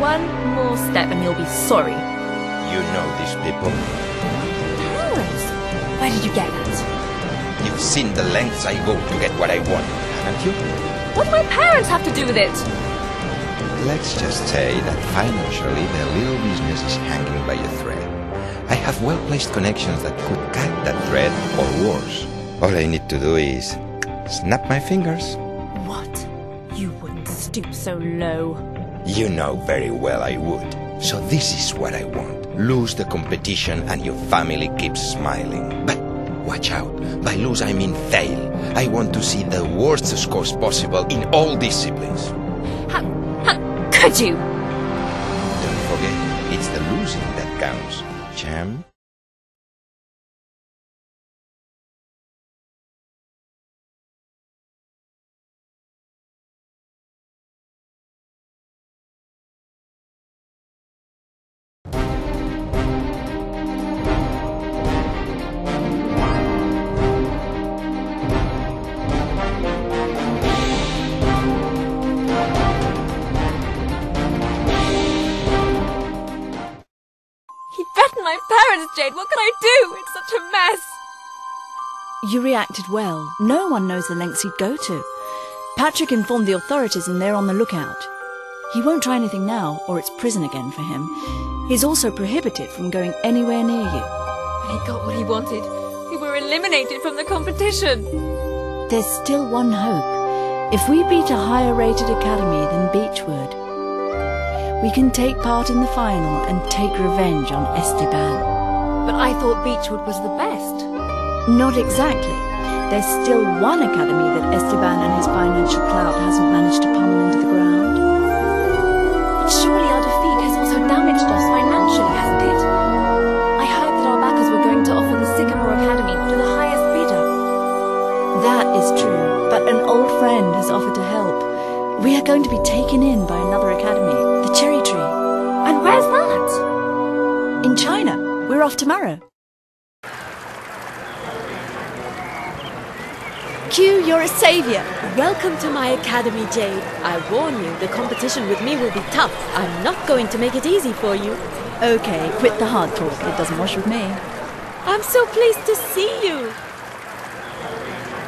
One more step and you'll be sorry. You know these people. What the hell is? Where did you get that? You've seen the lengths I go to get what I want, haven't you? What do my parents have to do with it? Let's just say that financially their little business is hanging by a thread. I have well-placed connections that could cut that thread or worse. All I need to do is snap my fingers. What? You wouldn't stoop so low. You know very well I would. So this is what I want. Lose the competition and your family keeps smiling. But watch out. By lose I mean fail. I want to see the worst scores possible in all disciplines. How could you? Don't forget, it's the losing that counts. Champ. My parents, Jade, what can I do? It's such a mess. You reacted well. No one knows the lengths he'd go to. Patrick informed the authorities and they're on the lookout. He won't try anything now, or it's prison again for him. He's also prohibited from going anywhere near you. When he got what he wanted, we were eliminated from the competition. There's still one hope. If we beat a higher rated academy than Beechwood, we can take part in the final and take revenge on Esteban. But I thought Beechwood was the best. Not exactly. There's still one academy that Esteban and his financial clout hasn't managed to pummel into the ground. But surely our defeat has also damaged us financially, hasn't it? I heard that our backers were going to offer the Sycamore Academy to the highest bidder. That is true, but an old friend has offered to help. We are going to be taken in by another academy. Cherry Tree. And where's that? In China. We're off tomorrow. Q, you're a saviour. Welcome to my academy, Jade. I warn you, the competition with me will be tough. I'm not going to make it easy for you. Okay, quit the hard talk. It doesn't wash with me. I'm so pleased to see you.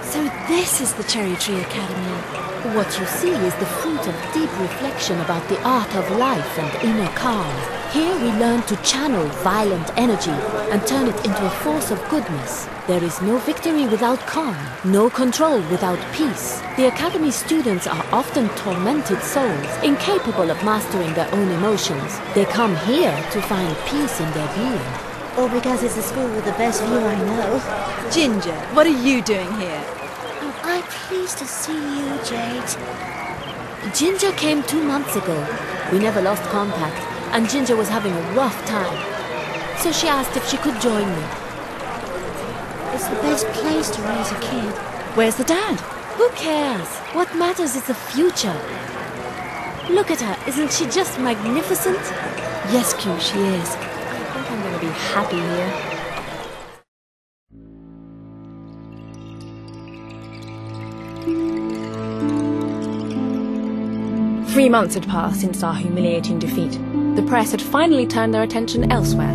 So this is the Cherry Tree Academy. What you see is the fruit of deep reflection about the art of life and inner calm. Here we learn to channel violent energy and turn it into a force of goodness. There is no victory without calm, no control without peace. The academy students are often tormented souls, incapable of mastering their own emotions. They come here to find peace in their being. Or because it's a school with the best view I know. Ginger, what are you doing here? I'm pleased to see you, Jade. Ginger came 2 months ago. We never lost contact, and Ginger was having a rough time. So she asked if she could join me. It's the best place to raise a kid. Where's the dad? Who cares? What matters is the future. Look at her. Isn't she just magnificent? Yes, Q, she is. I think I'm going to be happy here. Three months had passed since our humiliating defeat. The press had finally turned their attention elsewhere.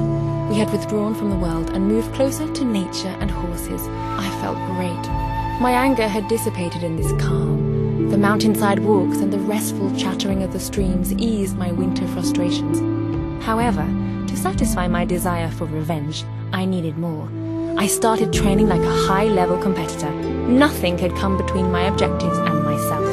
We had withdrawn from the world and moved closer to nature and horses. I felt great. My anger had dissipated in this calm. The mountainside walks and the restful chattering of the streams eased my winter frustrations. However, to satisfy my desire for revenge, I needed more. I started training like a high-level competitor. Nothing had come between my objectives and myself.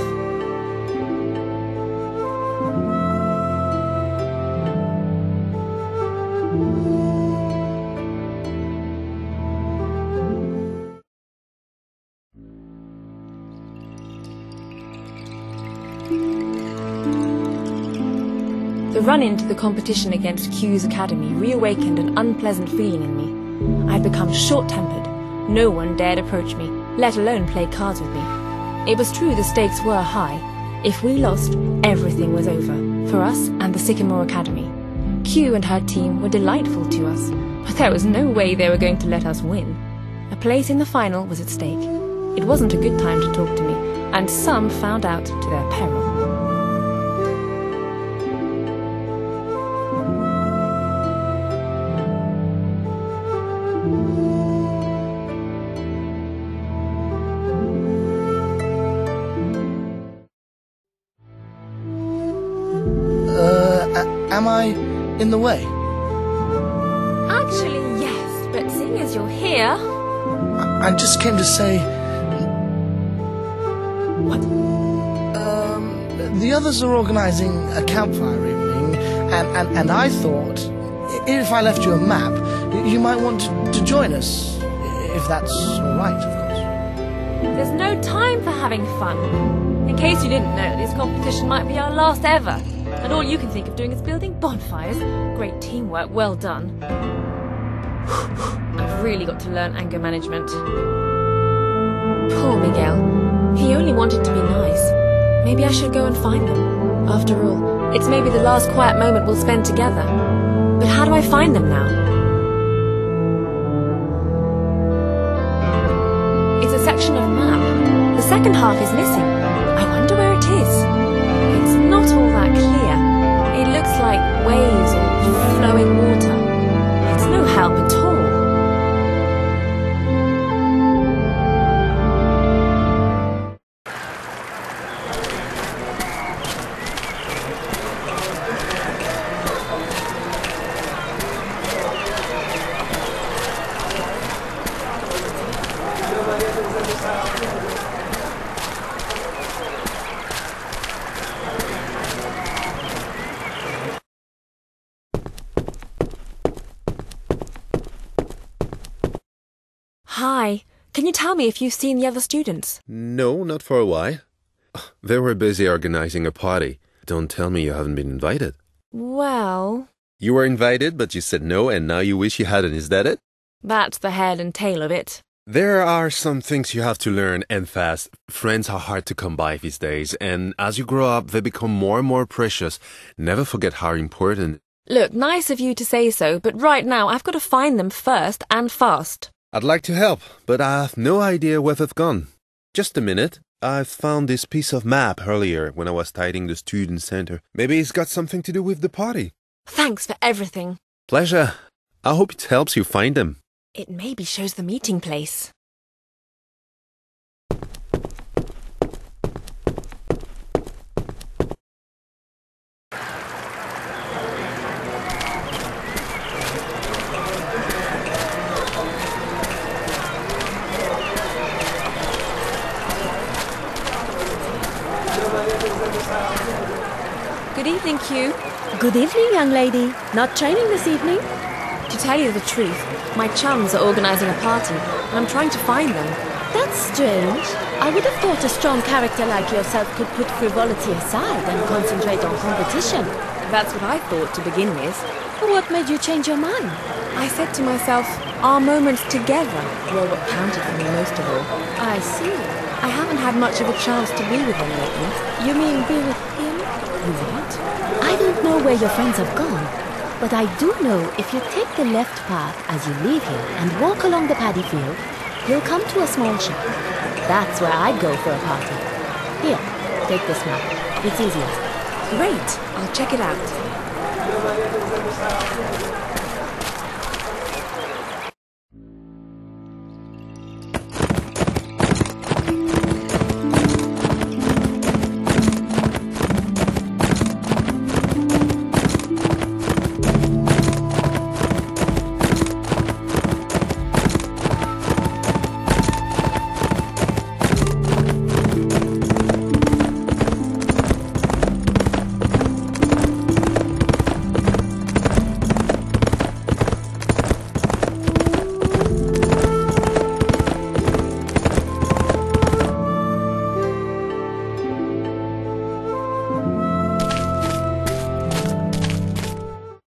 The run-in to the competition against Q's Academy reawakened an unpleasant feeling in me. I'd become short-tempered. No one dared approach me, let alone play cards with me. It was true the stakes were high. If we lost, everything was over, for us and the Sycamore Academy. Q and her team were delightful to us, but there was no way they were going to let us win. A place in the final was at stake. It wasn't a good time to talk to me, and some found out to their peril. Am I in the way? Actually, yes, but seeing as you're here... I just came to say... What? The others are organising a campfire evening, and I thought, if I left you a map, you might want to join us, if that's all right, of course. There's no time for having fun. In case you didn't know, this competition might be our last ever, and all you can think of doing is building bonfires. Great teamwork, well done. I've really got to learn anger management. Poor Miguel. He only wanted to be nice. Maybe I should go and find them. After all, it's maybe the last quiet moment we'll spend together. But how do I find them now? It's a section of map. The second half is missing. I wonder where it is. It's not all that clear. It looks like waves or flowing water. It's no help at all. Hi. Can you tell me if you've seen the other students? No, not for a while. They were busy organizing a party. Don't tell me you haven't been invited. Well... You were invited, but you said no, and now you wish you hadn't, is that it? That's the head and tail of it. There are some things you have to learn, and fast. Friends are hard to come by these days, and as you grow up, they become more and more precious. Never forget how important... Look, nice of you to say so, but right now I've got to find them first and fast. I'd like to help, but I have no idea where they've gone. Just a minute. I found this piece of map earlier when I was tidying the student center. Maybe it's got something to do with the party. Thanks for everything. Pleasure. I hope it helps you find them. It maybe shows the meeting place. Good evening, Q. Good evening, young lady. Not training this evening? To tell you the truth, my chums are organising a party, and I'm trying to find them. That's strange. I would have thought a strong character like yourself could put frivolity aside and concentrate on competition. That's what I thought to begin with. What made you change your mind? I said to myself, our moments together were what counted for me most of all. I see. I haven't had much of a chance to be with them lately. You mean be with him? What? I don't know where your friends have gone, but I do know if you take the left path as you leave here and walk along the paddy field, you'll come to a small shop. That's where I'd go for a party. Here, take this map. It's easier. Great. I'll check it out.